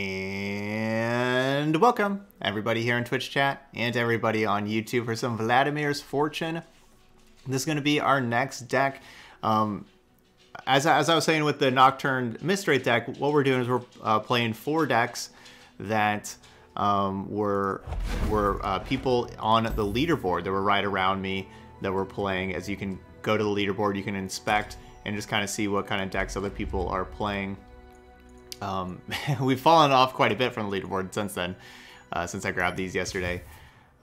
And welcome everybody here in Twitch chat and everybody on YouTube for some Vladimir's Fortune. This is going to be our next deck. As I was saying with the Nocturne Mistrate deck, what we're doing is we're playing four decks that were people on the leaderboard that were right around me that were playing. As you can go to the leaderboard, you can inspect and just kind of see what kind of decks other people are playing. We've fallen off quite a bit from the leaderboard since then, since I grabbed these yesterday,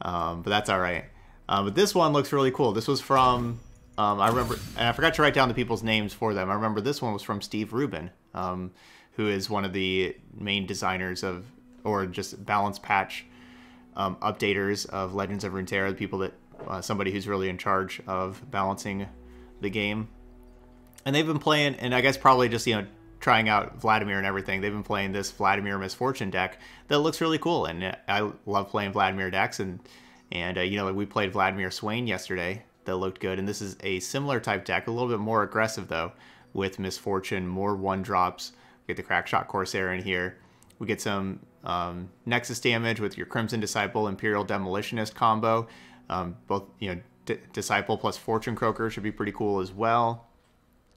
but that's all right. But this one looks really cool. This was from, I remember, and I forgot to write down the people's names for them. I remember this one was from Steve Rubin, who is one of the main designers of, or just balance patch updaters of Legends of Runeterra, the people that, somebody who's really in charge of balancing the game. And they've been playing, and I guess probably just, you know, trying out Vladimir and everything, they've been playing this Vladimir Miss Fortune deck that looks really cool, and I love playing Vladimir decks, and you know, we played Vladimir Swain yesterday that looked good, and this is a similar type deck, a little bit more aggressive though, with Miss Fortune, more one drops. We get the Crackshot Corsair in here, we get some Nexus damage with your Crimson Disciple, Imperial Demolitionist combo, both, you know, Disciple plus Fortune Croaker should be pretty cool as well.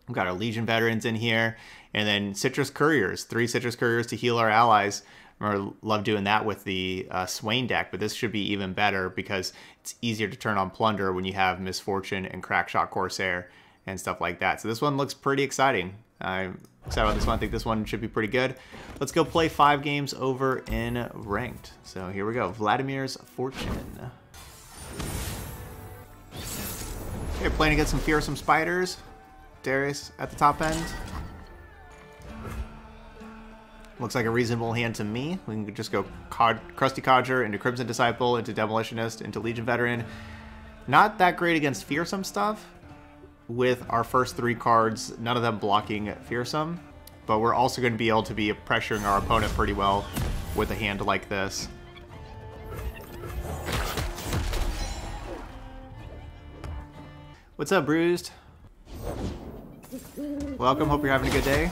We've got our Legion Veterans in here, and then Citrus Couriers, 3 Citrus Couriers to heal our allies. I love doing that with the Swain deck, but this should be even better because it's easier to turn on Plunder when you have Miss Fortune and Crackshot Corsair and stuff like that. So this one looks pretty exciting. I'm excited about this one. I think this one should be pretty good. Let's go play 5 games over in Ranked. So here we go, Vladimir's Fortune. Okay, playing against some fearsome spiders. Darius at the top end. Looks like a reasonable hand to me. We can just go Krusty Codger into Crimson Disciple, into Demolitionist, into Legion Veteran. Not that great against fearsome stuff with our first 3 cards, none of them blocking fearsome, but we're also going to be able to be pressuring our opponent pretty well with a hand like this. What's up, Bruised? Welcome, hope you're having a good day.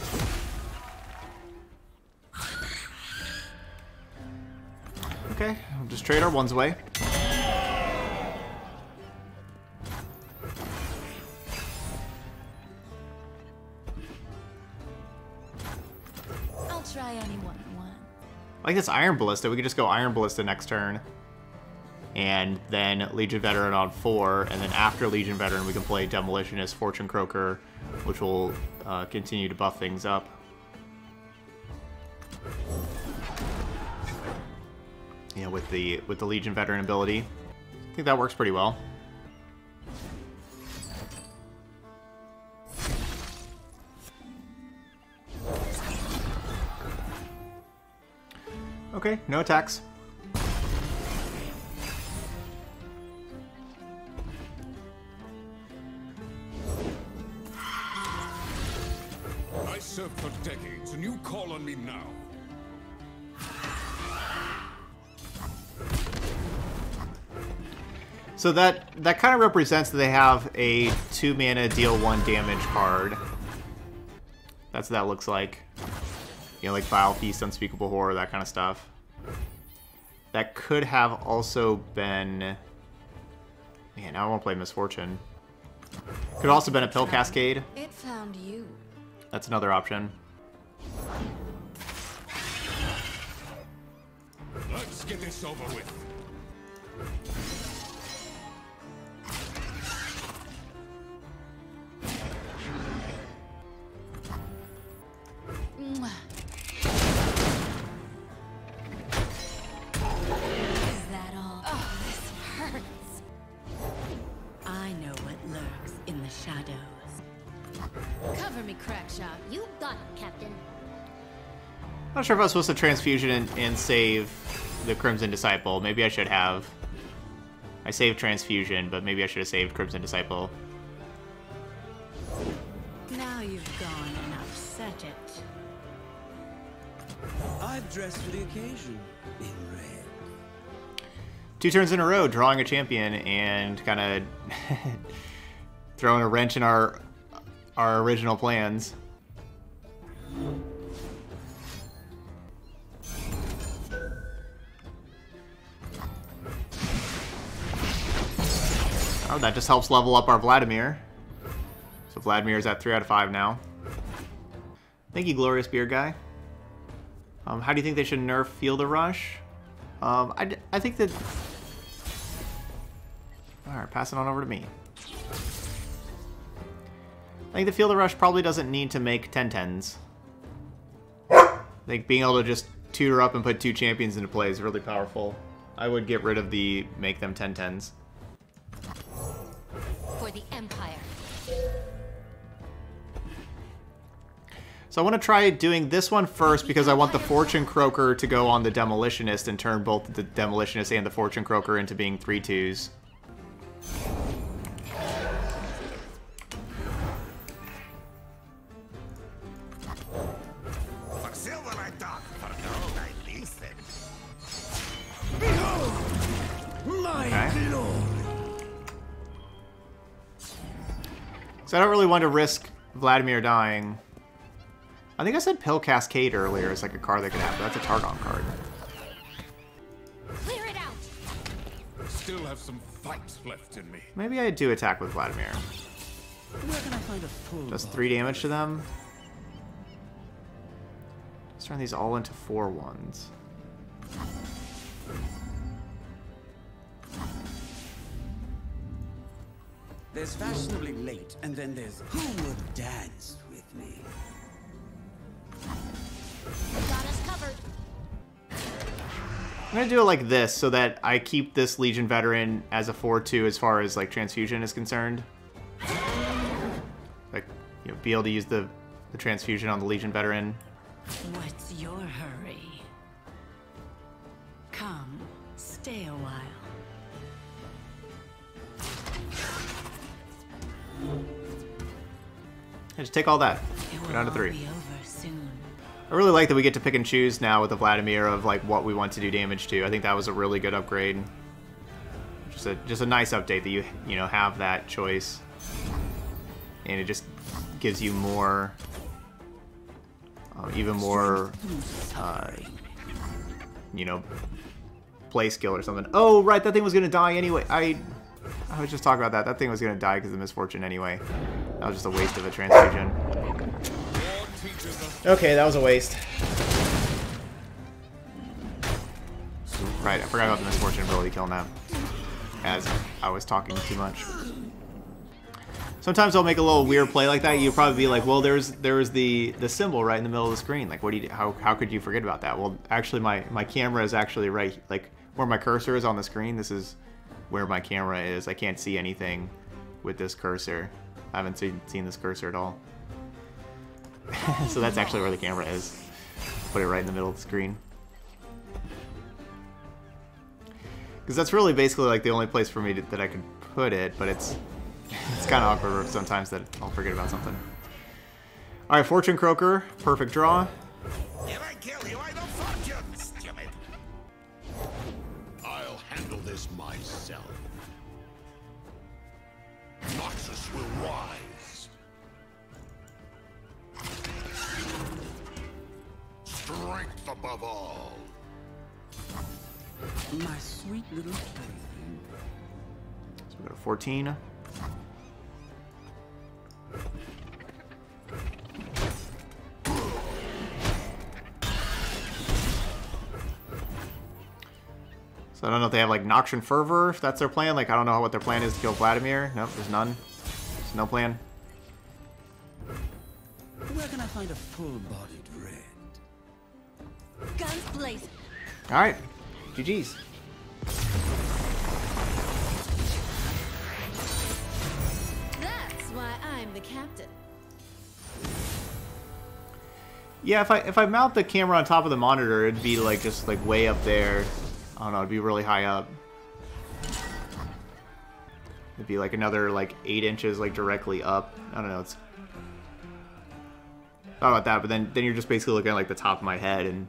Okay, we'll just trade our ones away. I'll try anyone at one. Like this Iron Ballista, we could just go Iron Ballista next turn. And then Legion Veteran on 4, and then after Legion Veteran we can play Demolitionist, Fortune Croaker, which will continue to buff things up. You know, with the Legion Veteran ability, I think that works pretty well. Okay, no attacks. Served for decades, and you call on me now. So that kind of represents that they have a 2-mana deal 1 damage card. That's what that looks like. You know, like Vile Feast, Unspeakable Horror, that kind of stuff. That could have also been... Man, now I want to play Miss Fortune. Could also been a Pill Cascade. It found you. That's another option. Let's get this over with. Mwah. Is that all? Oh, this hurts. I know what lurks in the shadows. Cover me, Crackshot. You got it, Captain. Not sure if I was supposed to transfusion and save the Crimson Disciple. Maybe I should have. I saved transfusion, but maybe I should have saved Crimson Disciple. Now you've gone and upset it. I've dressed for the occasion in red. 2 turns in a row, drawing a champion and kind of throwing a wrench in our original plans. Oh, that just helps level up our Vladimir. So Vladimir's at 3 out of 5 now. Thank you, Glorious Beer Guy. How do you think they should nerf Fielder Rush? I think that... Alright, pass it on over to me. I think the Fielder Rush probably doesn't need to make 10/10s. I think being able to just tutor up and put 2 champions into play is really powerful. I would get rid of the make them 10/10s. For the Empire. So I want to try doing this one first because I want the Fortune Croaker to go on the Demolitionist and turn both the Demolitionist and the Fortune Croaker into being 3/2s. So I don't really want to risk Vladimir dying. I think I said Pill Cascade earlier is like a card that could happen. That's a Targon card. Clear it out. Still have some fights left in me. Maybe I do attack with Vladimir. Where can I find a full does 3 damage to them. Let's turn these all into 4/1s. There's fashionably late, and then there's who would dance with me. Got us covered. I'm gonna do it like this so that I keep this Legion Veteran as a 4/2 as far as like transfusion is concerned. Like, you know, be able to use the transfusion on the Legion Veteran. What's your hurry? Come, stay a while. I just take all that. Go down to 3. I really like that we get to pick and choose now with the Vladimir of like what we want to do damage to. I think that was a really good upgrade. Just a nice update that you know have that choice, and it just gives you more, even more, you know, play skill or something. Oh right, that thing was gonna die anyway. I was just talking about that. That thing was gonna die because of Miss Fortune anyway. That was just a waste of a transfusion. Okay, that was a waste. Right, I forgot about the Miss Fortune ability kill now. As I was talking too much. Sometimes I'll make a little weird play like that. You'll probably be like, well, there was the symbol right in the middle of the screen. Like, what do you do? How could you forget about that? Well, actually, my camera is actually right, like where my cursor is on the screen. This is where my camera is. I can't see anything with this cursor. I haven't seen this cursor at all. So that's actually where the camera is. Put it right in the middle of the screen. Because that's really basically like the only place for me that I could put it, but it's kind of awkward sometimes that I'll forget about something. Alright, Fortune Croaker. Perfect draw. If I kill you, I don't fortune, stupid. I'll handle this myself. Noxus will rise. Strength above all. My sweet little thing. So we go to 14. So I don't know if they have like Noxian Fervor, if that's their plan. Like, I don't know what their plan is to kill Vladimir. Nope, there's none. There's no plan. Where can I find a full-bodied red? Guns blazing. All right, GGs. That's why I'm the captain. Yeah, if I mount the camera on top of the monitor, it'd be like just like way up there. I don't know, it'd be really high up. It'd be like another like 8 inches like directly up. I don't know, it's... I don't know about that, but then you're just basically looking at like the top of my head, and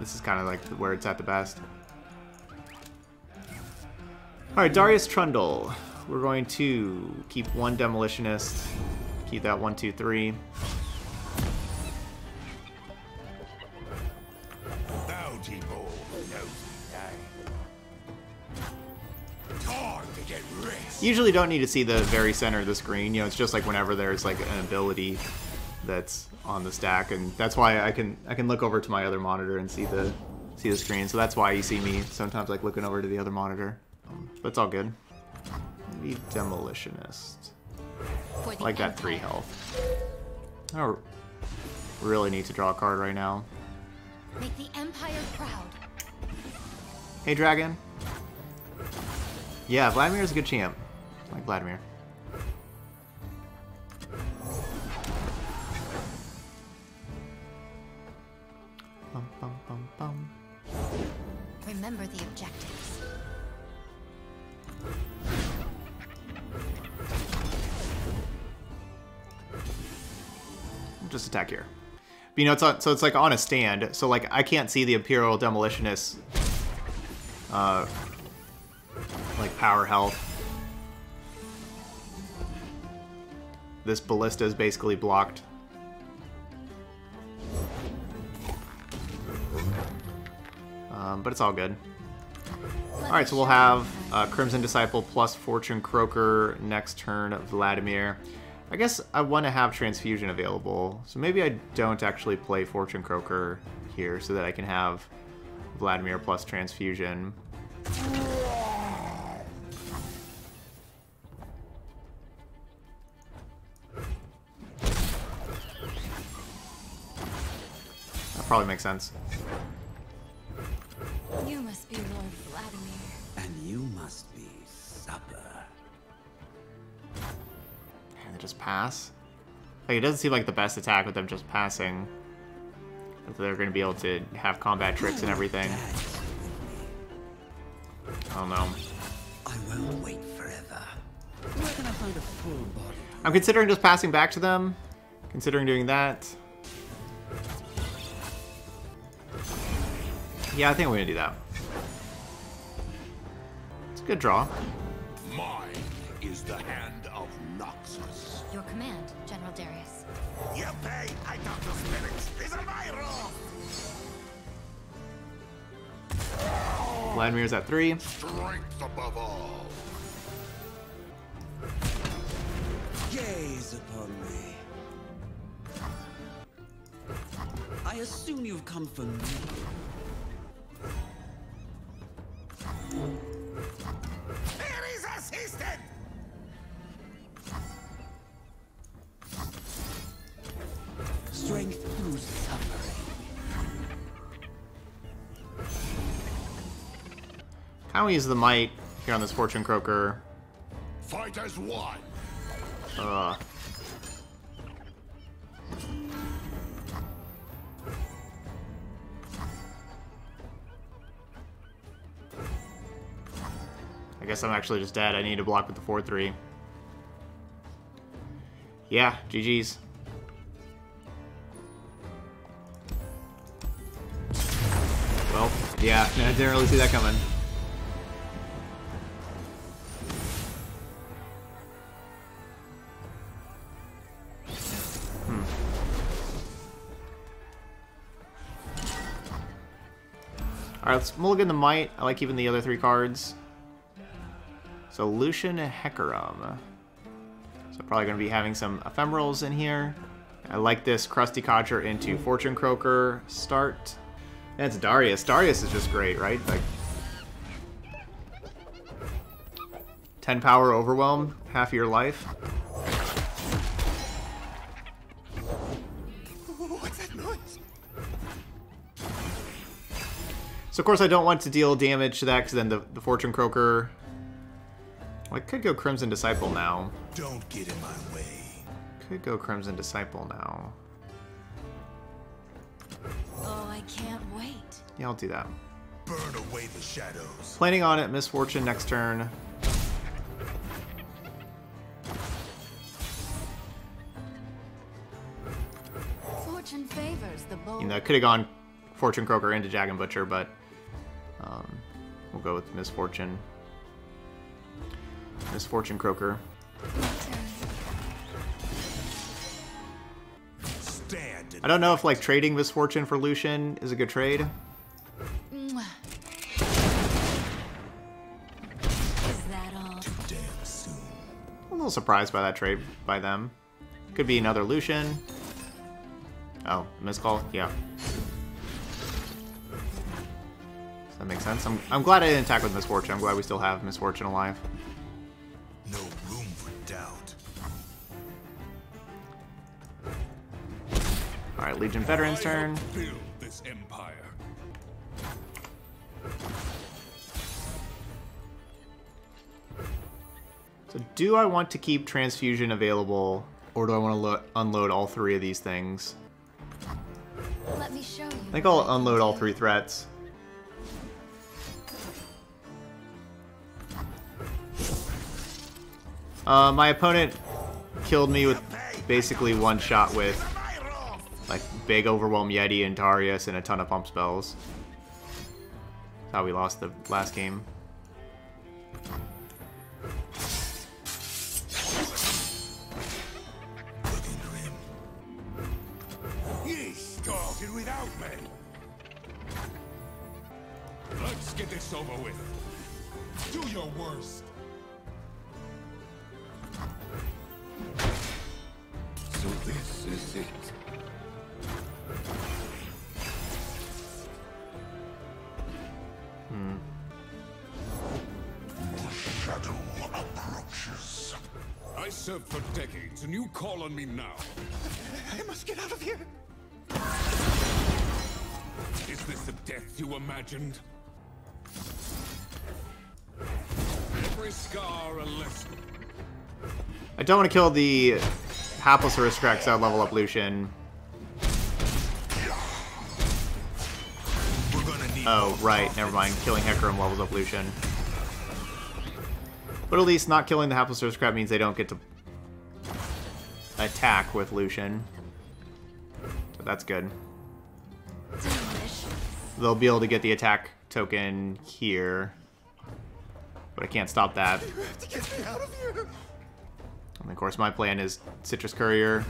this is kind of like where it's at the best. Alright, Darius Trundle. We're going to keep 1 Demolitionist. Keep that 1, 2, 3. usually don't need to see the very center of the screen. You know, it's just like whenever there's like an ability that's on the stack, and that's why I can look over to my other monitor and see the screen. So that's why you see me sometimes like looking over to the other monitor. But it's all good. Maybe Demolitionist. Like that 3 health. I don't really need to draw a card right now. Make the Empire proud. Hey, Dragon. Yeah, Vladimir is a good champ. I like Vladimir. Bum, bum, bum, bum. Remember the objectives. Just attack here. But, you know, so it's like on a stand, so like I can't see the Imperial Demolitionist like power health. This ballista is basically blocked. But it's all good. Alright, so we'll have Crimson Disciple plus Fortune Croaker next turn, Vladimir. I guess I want to have Transfusion available, so maybe I don't actually play Fortune Croaker here so that I can have Vladimir plus Transfusion. That probably makes sense. You must be Lord Vladimir. And you must be Supper. And they just pass? Like, it doesn't seem like the best attack with them just passing. But they're going to be able to have combat tricks and everything. I don't know. I won't wait forever. Where can I find a full body? I'm considering just passing back to them. Considering doing that. Yeah, I think I'm going to do that. It's a good draw. Mine is the hand of Noxus. Your command, General Darius. You pay, I got the spirits. These are my rules. Vladimir's at 3. Strength above all. Gaze upon me. I assume you've come for me. Here is assistant. Strength through suffering. How we use the might here on this Fortune Croaker? Fight as one. I guess I'm actually just dead. I need to block with the 4-3. Yeah, GG's. Well, yeah, I didn't really see that coming. Alright, let's mulligan the Might. I like keeping the other 3 cards. So Lucian and Hecarim. So probably going to be having some Ephemerals in here. I like this Krusty Codger into Fortune Croaker start. And it's Darius. Darius is just great, right? Like 10 power overwhelm, half your life. What's that noise? So of course I don't want to deal damage to that because then the Fortune Croaker... Well, I could go Crimson Disciple now. Don't get in my way. Could go Crimson Disciple now. Oh, I can't wait. Yeah, I'll do that. Burn away the shadows. Planning on it, Miss Fortune next turn. Fortune favors the bold. You know, I could have gone Fortune Croaker into Jagged Butcher, but we'll go with Miss Fortune. This Fortune Croaker. I don't know if like trading this Fortune for Lucian is a good trade. Is that all? I'm a little surprised by that trade by them. Could be another Lucian. Oh, miscall? Yeah. Does that make sense? I'm glad I didn't attack with Miss Fortune. I'm glad we still have Miss Fortune alive. No room for doubt. Alright, Legion Veteran's turn. Build this empire. So do I want to keep Transfusion available, or do I want to unload all three of these things? Let me show you. I think I'll unload all three threats. My opponent killed me with basically one shot with like big Overwhelm Yeti and Darius and a ton of pump spells. That's how we lost the last game. Let's get this over with. Do your worst. So this is it. The shadow approaches. I served for decades, and you call on me now. I must get out of here. Is this the death you imagined? Every scar a lesson. I don't want to kill the Haplosaurus Rex, so I'll level up Lucian. Oh, right, never mind. Killing Hecarim levels up Lucian. But at least not killing the Haplosaurus Crab means they don't get to attack with Lucian. So that's good. They'll be able to get the attack token here. But I can't stop that. You have to get me out of here. And of course my plan is Citrus Courier.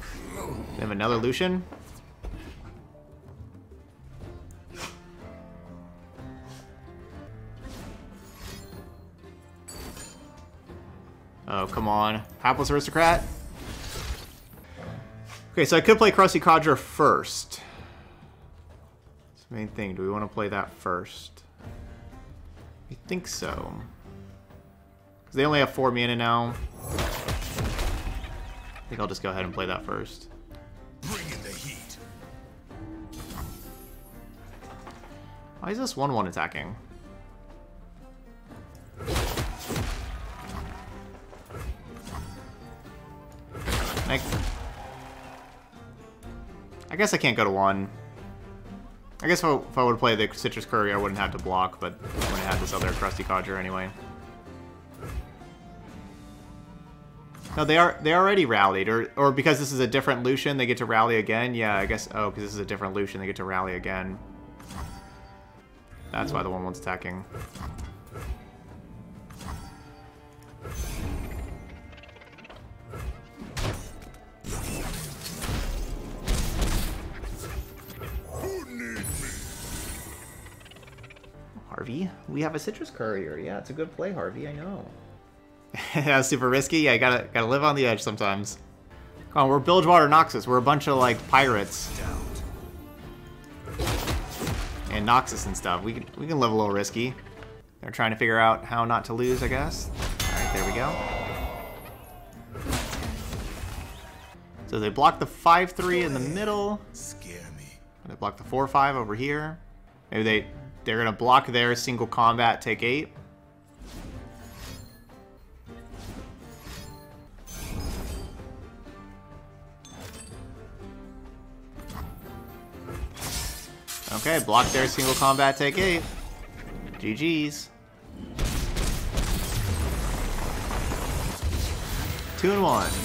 They have another Lucian. Oh, come on. Hapless Aristocrat. Okay, so I could play Krusty Codger first. That's the main thing. Do we want to play that first? I think so. Because they only have 4 mana now. I think I'll just go ahead and play that first. Bring in the heat. Why is this 1-1 attacking? I guess I can't go to 1. I guess if I would play the Citrus Courier, I wouldn't have to block, but I would have this other Krusty Codger anyway. No, they already rallied, or because this is a different Lucian, they get to rally again. Yeah, I guess. Oh, because this is a different Lucian, they get to rally again. That's why the 1-1's attacking. Harvey, we have a Citrus Courier. Yeah, it's a good play, Harvey. I know. That was super risky. Yeah, gotta live on the edge sometimes. Come on, we're Bilgewater Noxus. We're a bunch of like pirates and Noxus and stuff. We can live a little risky. They're trying to figure out how not to lose, I guess. All right, there we go. So they block the 5-3 in the middle. Scare me. They block the 4-5 over here. Maybe they're going to block their single combat, take 8. Okay, block their single combat, take 8. GG's. 2-1.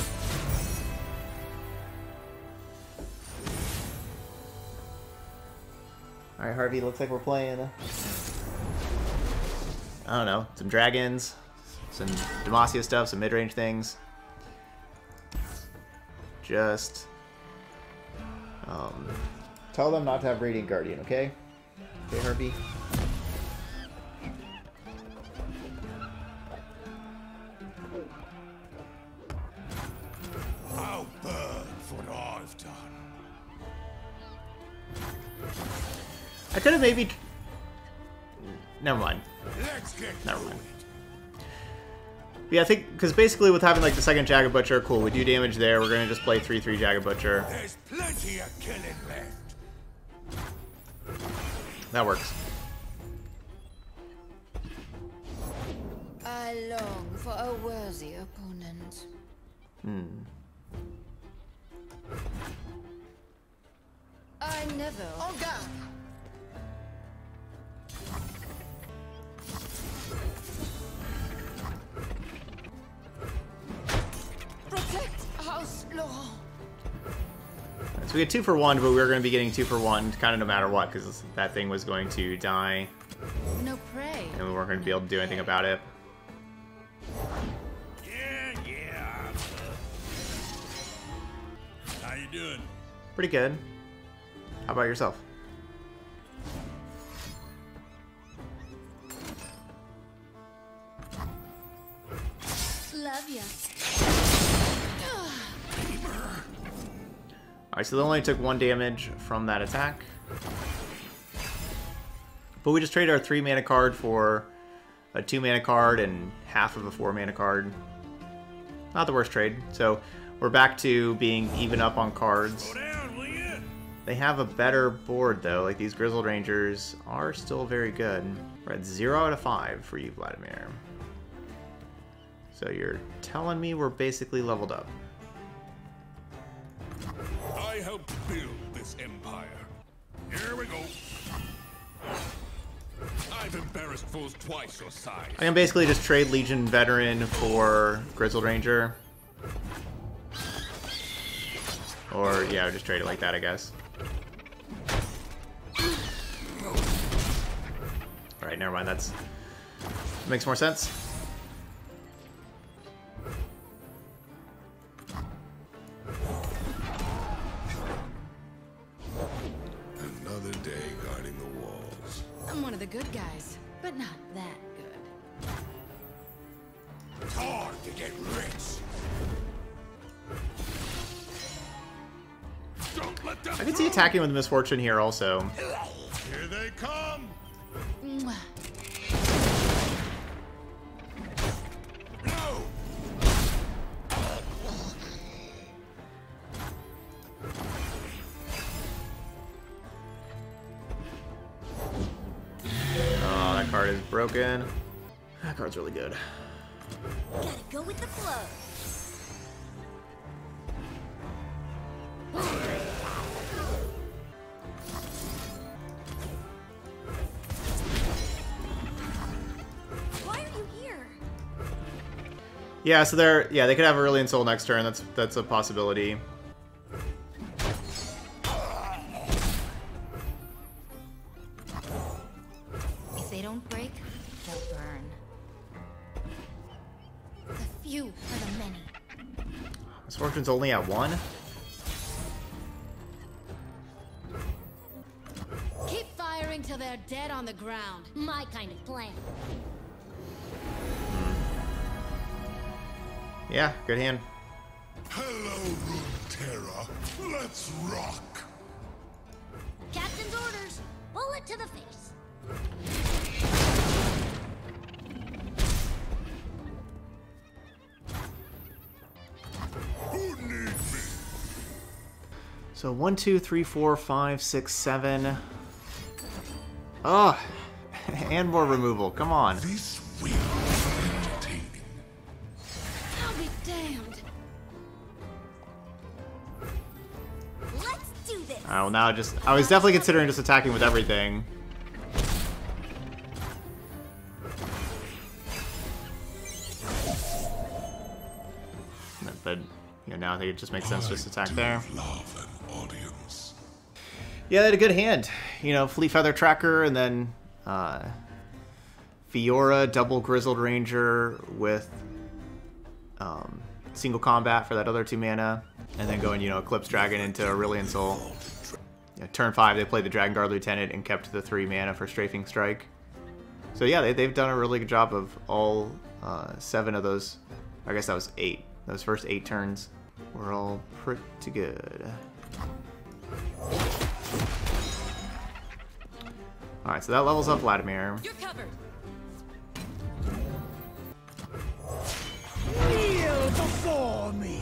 Alright, Harvey, looks like we're playing, I don't know, some dragons, some Demacia stuff, some mid-range things. Just Tell them not to have Radiant Guardian, okay? Okay, Herbie. I'll burn for what I've done. I could have maybe... Never mind. Never mind. Yeah, I think, because basically with having like the second Jagged Butcher, cool, we do damage there. We're going to just play 3-3 Jagged Butcher. There's plenty of killing left. That works. I long for a worthy opponent. I never... Oh, God. So we get 2 for 1, but we were going to be getting 2 for 1 kind of no matter what, because that thing was going to die. No prey. And we weren't going to be able to do anything about it. Yeah, yeah. How you doing? Pretty good. How about yourself? Love ya. Alright, so they only took 1 damage from that attack. But we just traded our 3-mana card for a 2-mana card and half of a 4-mana card. Not the worst trade. So we're back to being even up on cards. They have a better board, though. Like, these Grizzled Rangers are still very good. We're at 0 out of 5 for you, Vladimir. So you're telling me we're basically leveled up. I helped build this empire. Here we go. I've embarrassed fools twice your size. I can basically just trade Legion Veteran for Grizzled Ranger. Or, yeah, just trade it like that, I guess. Alright, never mind. That makes more sense. Good guys, but not that good. It's hard to get rich. Don't let them I can see attacking with Miss Fortune here also. Here they come. Mwah. Broken. That card's really good. Gotta go with the flow. Why are you here? Yeah, so they're they could have Aurelion Soul next turn. That's a possibility. Fortune's only at 1. Keep firing till they're dead on the ground. My kind of plan. Yeah, good hand. Hello, Runeterra. Let's rock. Captain's orders. Bullet to the face. So 1, 2, 3, 4, 5, 6, 7. Oh, and more removal. Come on. This will be entertaining. I'll be damned. Let's do this. Oh, well, now I was definitely considering just attacking with everything. But you know, now I think it just makes sense to just attack there. Yeah, they had a good hand. You know, Fleet Feather Tracker, and then Fiora, double Grizzled Ranger with Single Combat for that other 2 mana. and then going, you know, Eclipse Dragon into Aurelion Soul. Yeah, turn 5, they played the Dragon Guard Lieutenant and kept the 3 mana for Strafing Strike. So yeah, they've done a really good job of all 7 of those. I guess that was 8. Those first 8 turns were all pretty good. Alright, so that levels up Vladimir. You're covered. Kneel before me.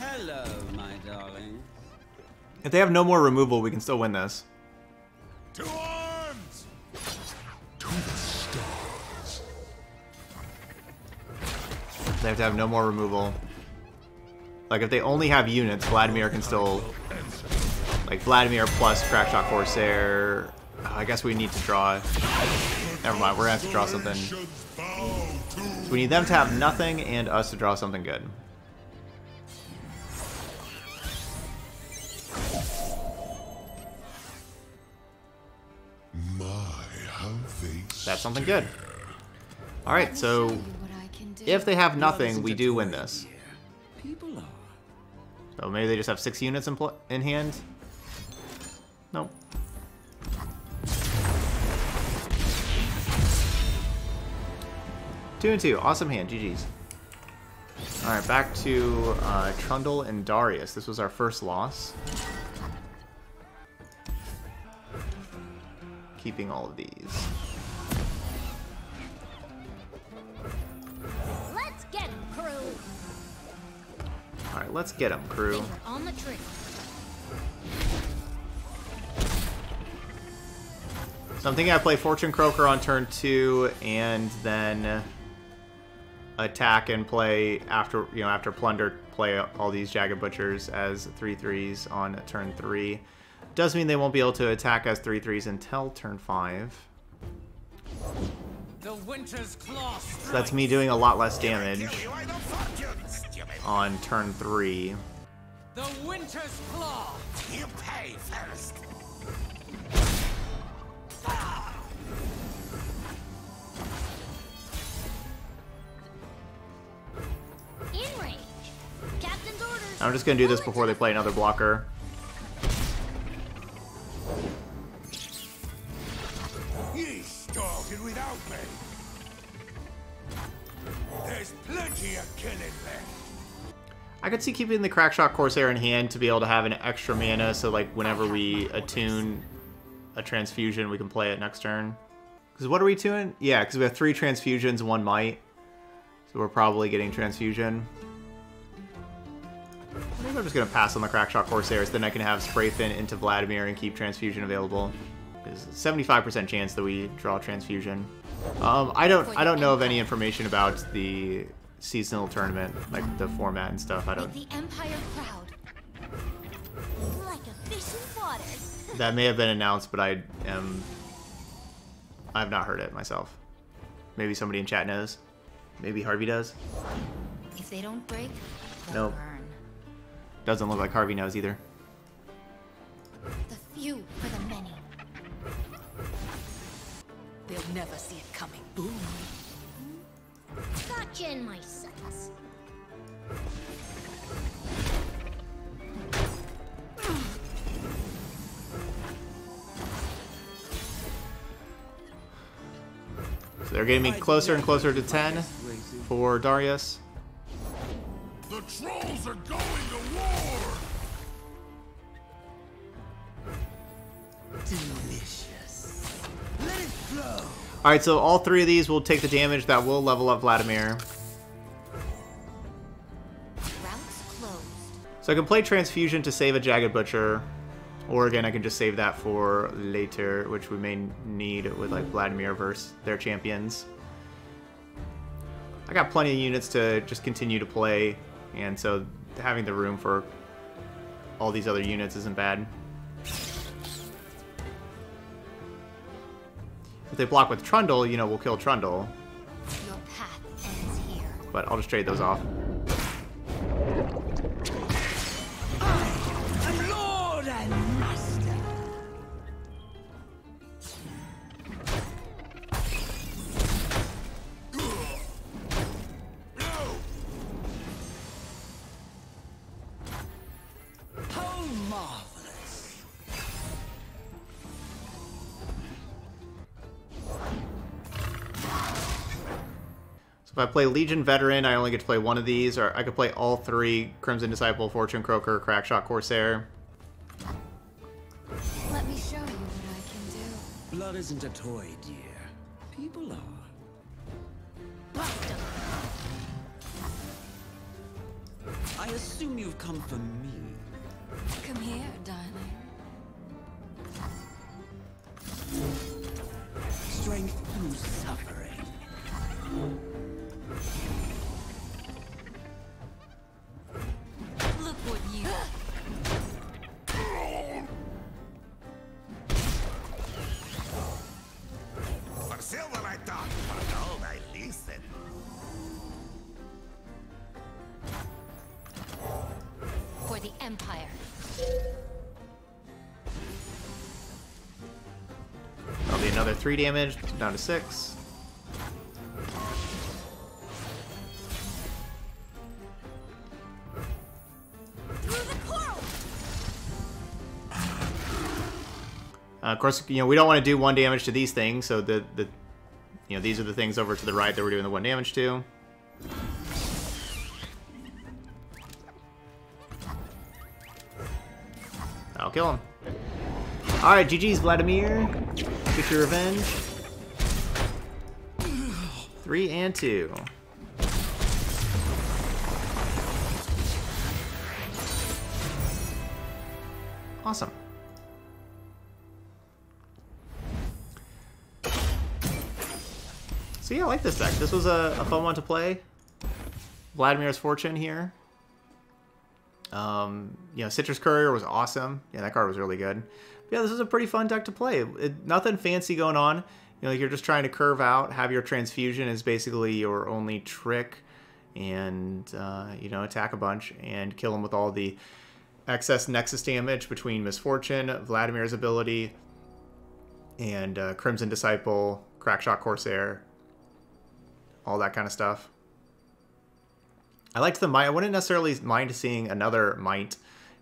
Hello, my darling. If they have no more removal, we can still win this. To arms! To the stars. They have to have no more removal. Like, if they only have units, Vladimir can still... Like, Vladimir plus Crackshot Corsair... I guess we need to draw... Never mind, we're gonna have to draw something. So we need them to have nothing and us to draw something good. That's something good. Alright, so if they have nothing, we do win this. So maybe they just have 6 units in hand? Nope. Two and two. Awesome hand. GG's. Alright, back to Trundle and Darius. This was our first loss. Keeping all of these. Let's get him, crew. Alright, let's get him, crew. On the tree. So I'm thinking I play Fortune Croaker on turn 2 and then attack and play after, you know, after plunder, play all these Jagged Butchers as 3/3s on turn 3. Does mean they won't be able to attack as 3/3s until turn 5. The winter's claw strikes. So that's me doing a lot less damage on turn 3. The winter's claw. You pay first. I'm just going to do this before they play another blocker. You started without me. There's plenty of killing left. I could see keeping the Crackshot Corsair in hand to be able to have an extra mana, so like whenever we attune a transfusion, we can play it next turn. Because what are we tuning? Yeah, because we have 3 transfusions, 1 might. So we're probably getting transfusion. Maybe I'm just going to pass on the Crackshot Corsairs, then I can have Sprayfin into Vladimir and keep Transfusion available. There's a 75% chance that we draw Transfusion. I don't know of any information about the seasonal tournament, like the format and stuff. I don't... That may have been announced, but I've not heard it myself. Maybe somebody in chat knows. Maybe Harvey does. If they don't break, nope. Doesn't look like Harvey knows either. The few for the many. They'll never see it coming. Boom. Got you in my sights. So they're getting me closer and closer to 10 for Darius. The trolls are going to war! Delicious. Let it flow. Alright, so all 3 of these will take the damage that will level up Vladimir. Routes closed. So I can play Transfusion to save a Jagged Butcher. Or again, I can just save that for later, which we may need with like Vladimir versus their champions. I got plenty of units to just continue to play. And so having the room for all these other units isn't bad. If they block with Trundle, you know, we'll kill Trundle. Your path ends here. But I'll just trade those off. I am Lord and Master. So if I play Legion Veteran, I only get to play one of these, or I could play all three: Crimson Disciple, Fortune Croaker, Crackshot Corsair. Let me show you what I can do. Blood isn't a toy, dear. People are. I assume you've come for me. Come here, darling. Strength through suffering. Look what you... For silver I talk, for gold I listen. For the Empire. That'll be another 3 damage, down to 6. Of course, you know, we don't want to do 1 damage to these things, so the you know, these are the things over to the right that we're doing the 1 damage to. I'll kill him. Alright, GG's, Vladimir. Get your revenge. 3 and 2. Awesome. So yeah, I like this deck. This was a fun one to play. Vladimir's Fortune here. You know, Citrus Courier was awesome. Yeah, that card was really good. But yeah, this is a pretty fun deck to play. Nothing fancy going on. You know, like, you're just trying to curve out. Have your transfusion is basically your only trick, and you know, attack a bunch and kill them with all the excess Nexus damage between Miss Fortune, Vladimir's ability, and Crimson Disciple, Crackshot Corsair, all that kind of stuff. I liked the Might. I wouldn't necessarily mind seeing another Might.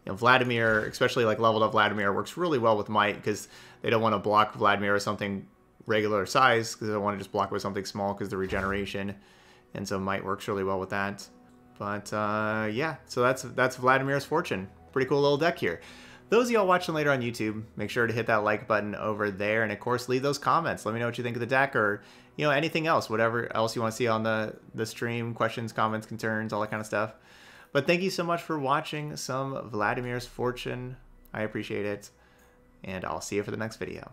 You know, Vladimir, especially like leveled up Vladimir, works really well with Might because they don't want to block Vladimir with something regular size, because they don't want to just block with something small because the regeneration. And so Might works really well with that. But yeah, so that's Vladimir's Fortune. Pretty cool little deck here. Those of y'all watching later on YouTube, make sure to hit that like button over there, and of course leave those comments. Let me know what you think of the deck, or you know, anything else, whatever else you want to see on the stream, questions, comments, concerns, all that kind of stuff. But thank you so much for watching some Vladimir's Fortune. I appreciate it, and I'll see you for the next video.